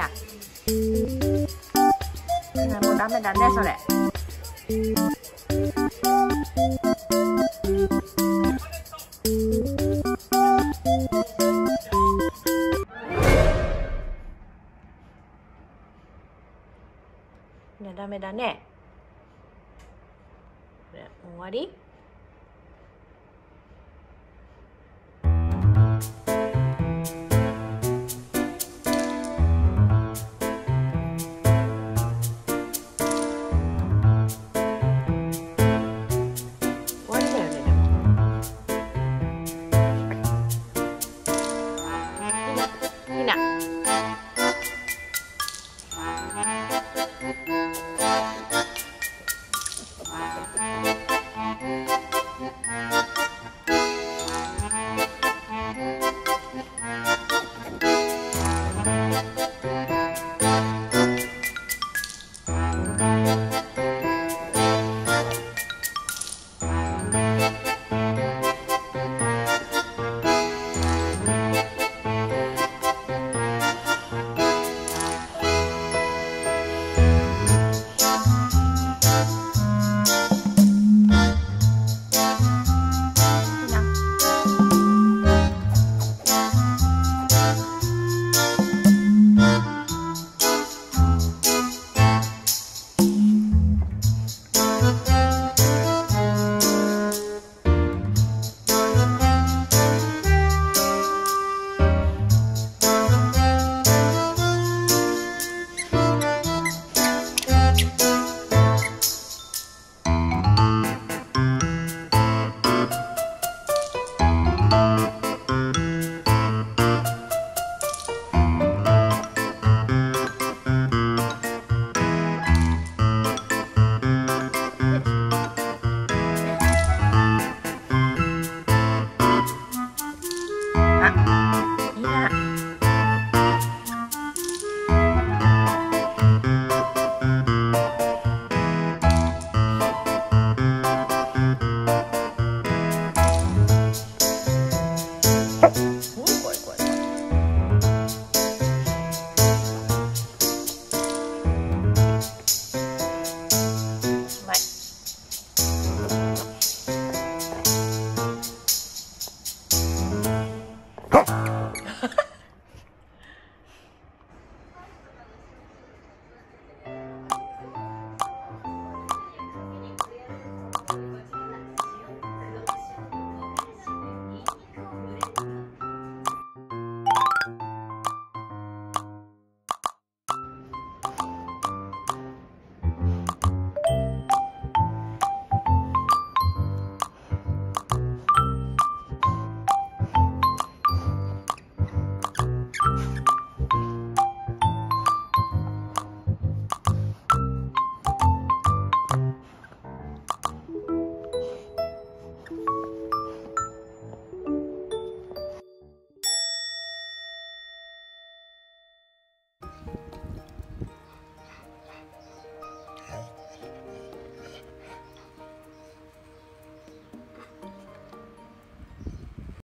ゃん。もうダメだねそれ。ね、ダメだね。これ終わり？